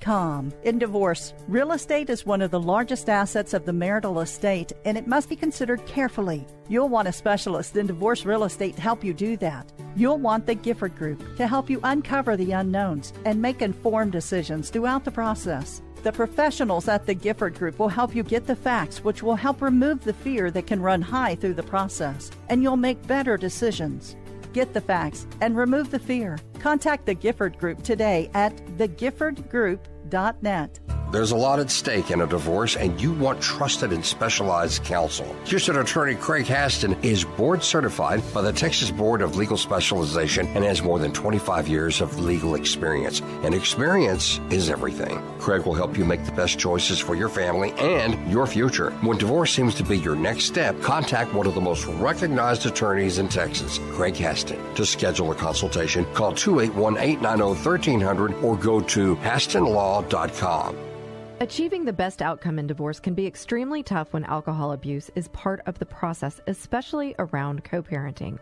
SoberLink.com. In divorce, real estate is one of the largest assets of the marital estate, and it must be considered carefully. You'll want a specialist in divorce real estate to help you do that. You'll want the Gifford Group to help you uncover the unknowns and make informed decisions throughout the process. The professionals at the Gifford Group will help you get the facts, which will help remove the fear that can run high through the process, and you'll make better decisions. Get the facts and remove the fear. Contact the Gifford Group today at thegiffordgroup.net. There's a lot at stake in a divorce, and you want trusted and specialized counsel. Houston attorney Craig Haston is board certified by the Texas Board of Legal Specialization and has more than 25 years of legal experience. And experience is everything. Craig will help you make the best choices for your family and your future. When divorce seems to be your next step, contact one of the most recognized attorneys in Texas, Craig Haston. To schedule a consultation, call 281-890-1300 or go to HastonLaw.com. Achieving the best outcome in divorce can be extremely tough when alcohol abuse is part of the process, especially around co-parenting.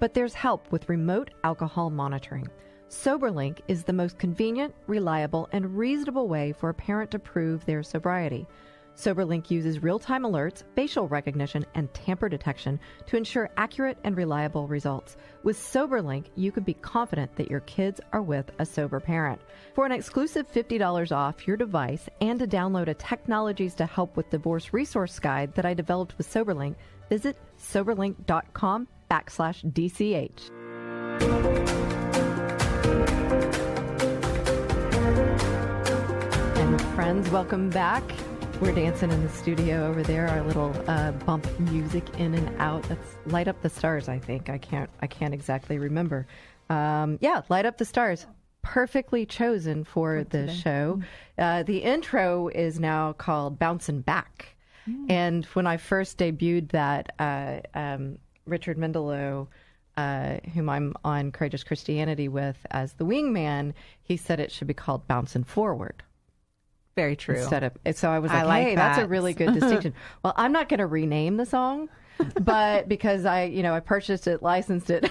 But there's help with remote alcohol monitoring. SoberLink is the most convenient, reliable, and reasonable way for a parent to prove their sobriety. SoberLink uses real-time alerts, facial recognition, and tamper detection to ensure accurate and reliable results. With SoberLink, you can be confident that your kids are with a sober parent. For an exclusive $50 off your device and to download a Technologies to Help with Divorce resource guide that I developed with SoberLink, visit SoberLink.com/DCH. And friends, welcome back. We're dancing in the studio over there. Our little bump music in and out. That's Light Up the Stars, I think. I can't exactly remember. Yeah, Light Up the Stars. Perfectly chosen for the show. The intro is now called Bouncing Back. Mm. And when I first debuted that, Richard Mendelow, whom I'm on Courageous Christianity with as the wingman, he said it should be called Bouncing Forward. Very true. Instead of, so I was like, hey, that's a really good distinction. Well, I'm not going to rename the song, but because I purchased it, licensed it.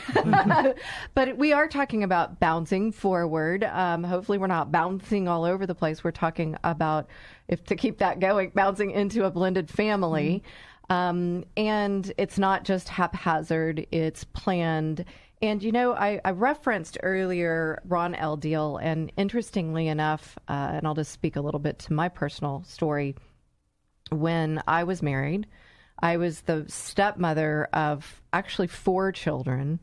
But we are talking about bouncing forward. Hopefully we're not bouncing all over the place. We're talking about, if to keep that going, bouncing into a blended family. Mm-hmm. And it's not just haphazard, it's planned. And, I referenced earlier Ron L. Deal, and interestingly enough, and I'll just speak a little bit to my personal story, when I was married, I was the stepmother of actually 4 children,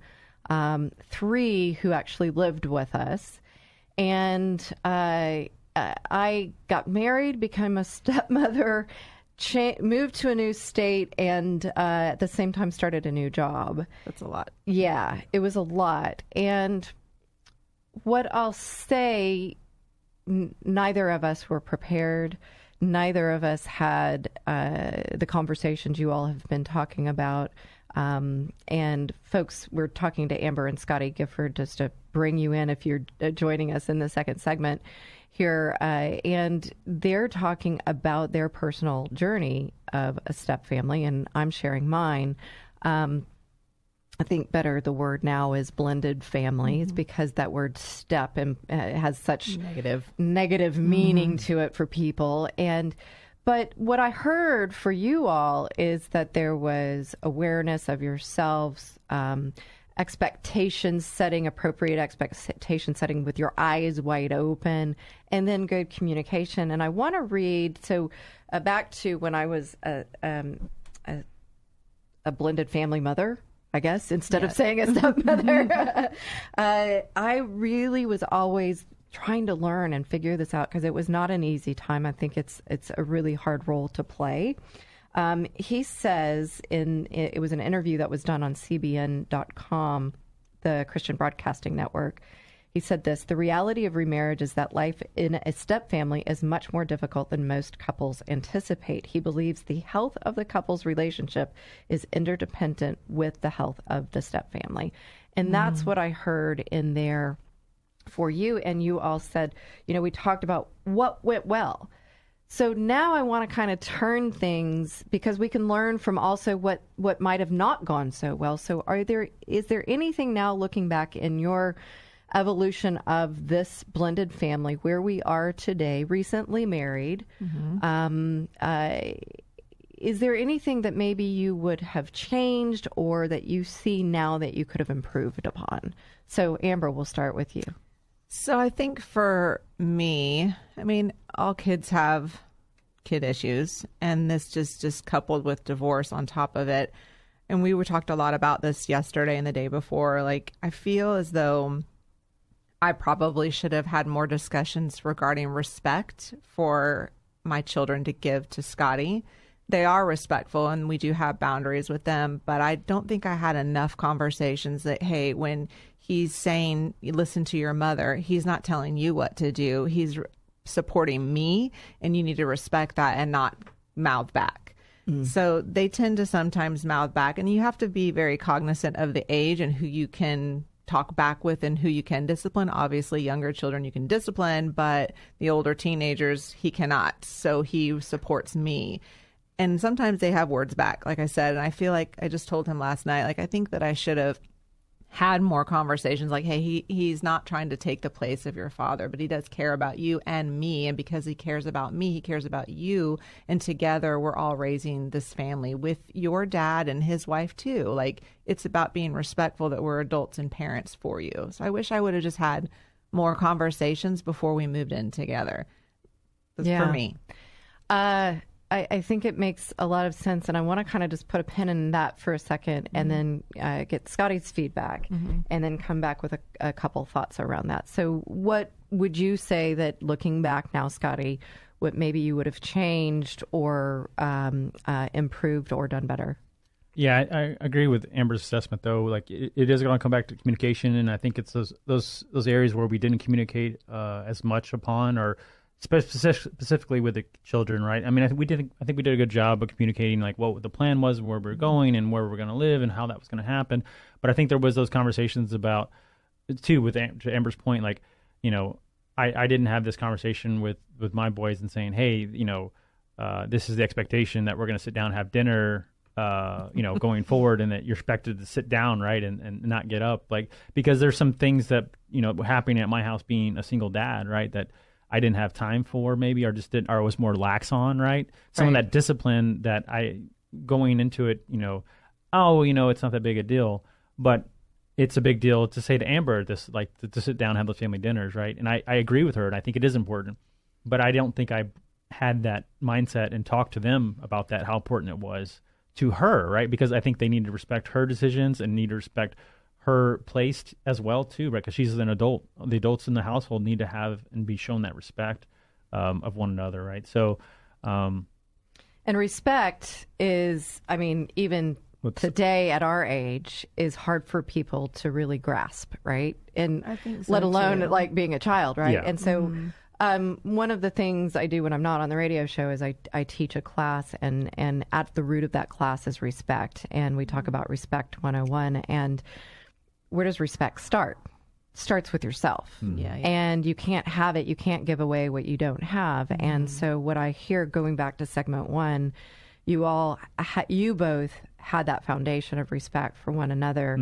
3 who actually lived with us. And I got married, became a stepmother, moved to a new state, and at the same time started a new job. That's a lot. Yeah, it was a lot. And what I'll say, neither of us were prepared. Neither of us had the conversations you all have been talking about. And folks, we're talking to Amber and Scotty Gifford just to bring you in if you're joining us in the second segment here, and they're talking about their personal journey of a step family, and I'm sharing mine. I think better the word now is blended families, mm-hmm. because that word step has such negative meaning mm-hmm. to it for people. But what I heard for you all is that there was awareness of yourselves, expectation setting, appropriate expectation setting with your eyes wide open, and then good communication. And I want to read, so back to when I was a blended family mother, I guess, instead of saying a stepmother, I really was always trying to learn and figure this out because it was not an easy time. I think it's a really hard role to play. He says it was an interview that was done on CBN.com, the Christian Broadcasting Network. He said this: the reality of remarriage is that life in a step family is much more difficult than most couples anticipate. He believes the health of the couple's relationship is interdependent with the health of the step family. And that's what I heard in there for you. And you all said, we talked about what went well. So now I want to kind of turn things, because we can learn from also what might have not gone so well. So is there anything now looking back in your evolution of this blended family where we are today, recently married. Mm-hmm. Is there anything that maybe you would have changed or that you see now that you could have improved upon? So Amber, we'll start with you. So I think for me, I mean, all kids have kid issues, and this just coupled with divorce on top of it. And we were talked a lot about this yesterday and the day before. Like, I feel as though I probably should have had more discussions regarding respect for my children to give to Scotty. They are respectful and we do have boundaries with them, but I don't think I had enough conversations that, hey, when he's saying, listen to your mother, he's not telling you what to do. He's supporting me and you need to respect that and not mouth back. Mm. So they tend to sometimes mouth back, and you have to be very cognizant of the age and who you can talk back with and who you can discipline. Obviously, younger children you can discipline, but the older teenagers, he cannot. So he supports me. And sometimes they have words back, like I said. And I feel like I just told him last night, like, I think that I should have had more conversations like, hey, he's not trying to take the place of your father, but he does care about you and me. And because he cares about me, he cares about you. And together we're all raising this family with your dad and his wife too. Like, it's about being respectful that we're adults and parents for you. So I wish I would have just had more conversations before we moved in together. Yeah. For me. I think it makes a lot of sense, and I want to kind of just put a pin in that for a second, mm-hmm. and then get Scotty's feedback, mm-hmm. and then come back with a couple thoughts around that. So what would you say that, looking back now, Scotty, what maybe you would have changed or improved or done better? Yeah, I agree with Amber's assessment, though. Like, it is going to come back to communication, and I think it's those areas where we didn't communicate as much upon, or specifically with the children, right? I mean, I think we did a good job of communicating, like, what the plan was, where we were going, and where we were going to live, and how that was going to happen. But I think there was those conversations about, too, with to Amber's point, like, you know, I didn't have this conversation with my boys and saying, hey, you know, this is the expectation that we're going to sit down and have dinner, you know, going forward, and that you're expected to sit down, right, and not get up, like, because there's some things that, you know, happening at my house being a single dad, right, that I didn't have time for, maybe, or just didn't, or was more lax on, right? Some of that discipline that I, going into it, you know, oh, you know, it's not that big a deal, but it's a big deal to say to Amber this, like, to sit down and have those family dinners, right? And I agree with her, and I think it is important, but I don't think I had that mindset and talked to them about that, how important it was to her, right? Because I think they need to respect her decisions and need to respect her place as well too, right? Because she's an adult. The adults in the household need to have and be shown that respect of one another, right? So, and respect is, I mean, even today at our age, is hard for people to really grasp, right? And I think so, let alone too, like being a child, right? Yeah. And so, mm-hmm. One of the things I do when I'm not on the radio show is I teach a class, and at the root of that class is respect, and we talk about Respect 101, and where does respect start? It starts with yourself. Yeah, yeah. And you can't have it. You can't give away what you don't have. Mm-hmm. And so what I hear, going back to segment one, you both had that foundation of respect for one another.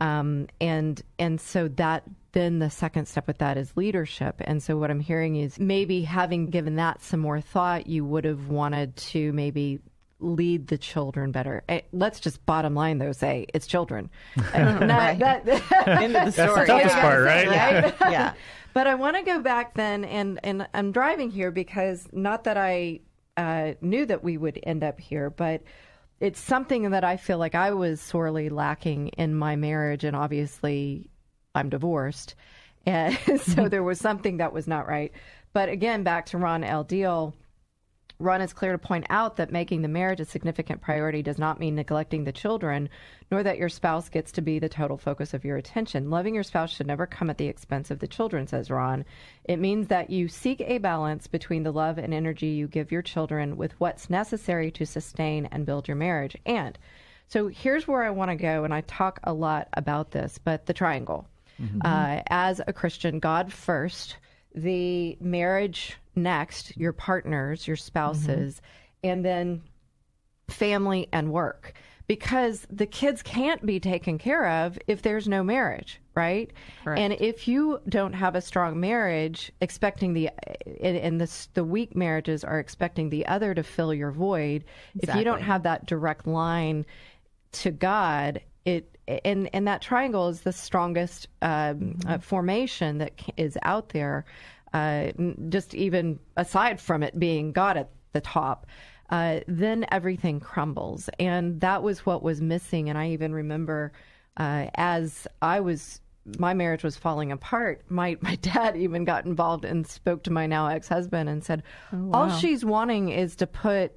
Mm-hmm. And so that, then the second step with that is leadership. And so what I'm hearing is, maybe having given that some more thought, you would have wanted to maybe lead the children better. Let's just bottom line, though, say it's children. End of the story. That's the toughest part, right? Yeah. But I want to go back then, and I'm driving here because, not that I knew that we would end up here, but it's something that I feel like I was sorely lacking in my marriage, and obviously I'm divorced, and so there was something that was not right. But again, back to Ron L. Deal, Ron is clear to point out that making the marriage a significant priority does not mean neglecting the children, nor that your spouse gets to be the total focus of your attention. Loving your spouse should never come at the expense of the children, says Ron. It means that you seek a balance between the love and energy you give your children with what's necessary to sustain and build your marriage. And so here's where I want to go, and I talk a lot about this, but the triangle. Mm-hmm. As a Christian, God first, the marriage next, your partners, your spouses, mm-hmm. and then family and work. because the kids can't be taken care of if there's no marriage, right? Correct. And if you don't have a strong marriage, expecting the weak marriages are expecting the other to fill your void. Exactly. If you don't have that direct line to God, and that triangle is the strongest formation that is out there, just even aside from it being God at the top, then everything crumbles. And that was what was missing. And I even remember my marriage was falling apart, my dad even got involved and spoke to my now ex-husband and said, oh, wow. All she's wanting is to put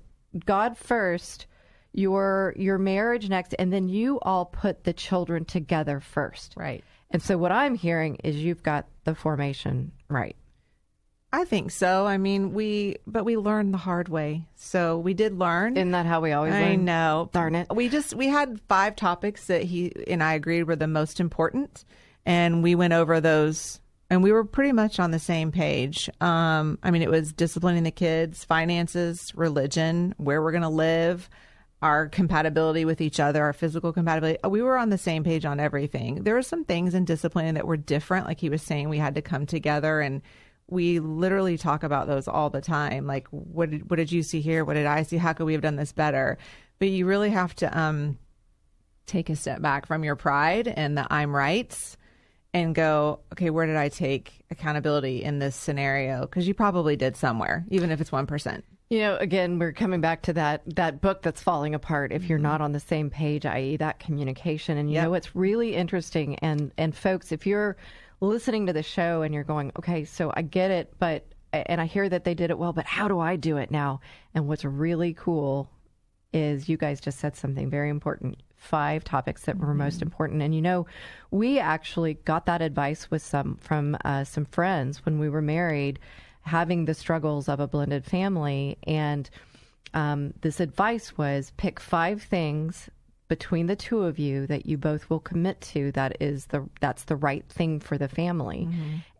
God first, your marriage next, and then you all put the children together first. Right. And so what I'm hearing is you've got the formation right. I think so. I mean, we learned the hard way. So we did learn. Isn't that how we always learn? I know. Darn it. We had 5 topics that he and I agreed were the most important, and we went over those, and we were pretty much on the same page. I mean, it was disciplining the kids, finances, religion, where we're going to live, our compatibility with each other, our physical compatibility. We were on the same page on everything. There were some things in disciplining that were different. Like he was saying, we had to come together, and we literally talk about those all the time. Like, what did you see here? What did I see? How could we have done this better? But you really have to take a step back from your pride and the I'm rights and go, okay, where did I take accountability in this scenario? Because you probably did somewhere, even if it's 1%. You know, again, we're coming back to that book that's falling apart if you're not on the same page, i.e. that communication. And you know what's really interesting, and folks, if you're listening to the show and you're going, okay, so I get it, and I hear that they did it well, but how do I do it now? And what's really cool is you guys just said something very important, 5 topics that were most important. And you know, we actually got that advice from some friends when we were married, having the struggles of a blended family. And this advice was, pick 5 things between the two of you that you both will commit to, that's the right thing for the family,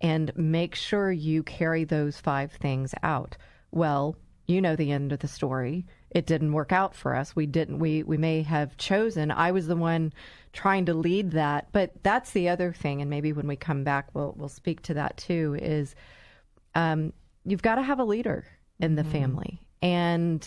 and make sure you carry those 5 things out. Well, you know the end of the story. It didn't work out for us. We may have chosen. I was the one trying to lead that, but that's the other thing. And maybe when we come back, we'll speak to that too. Is you've got to have a leader in the family, and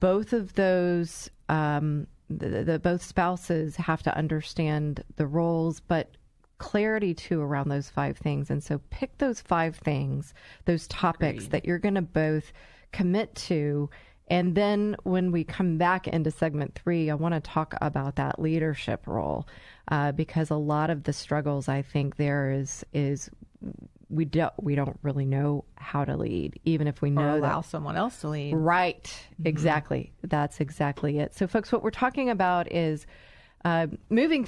both of those. Both spouses have to understand the roles, but clarity too around those 5 things. And so pick those 5 things, those topics that you're going to both commit to. And then when we come back into segment 3, I want to talk about that leadership role, because a lot of the struggles I think there is we don't really know how to lead, even if we know allow someone else to lead. Right. Exactly. That's exactly it. So folks, what we're talking about is moving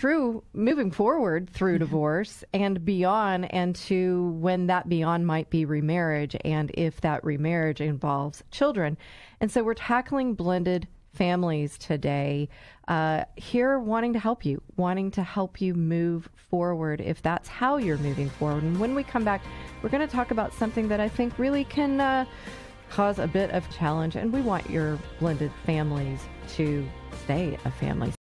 forward through divorce and beyond, and to when that beyond might be remarriage, and if that remarriage involves children. And so we're tackling blended families today, here wanting to help you move forward if that's how you're moving forward. And when we come back, we're going to talk about something that I think really can cause a bit of challenge, and we want your blended families to stay a family.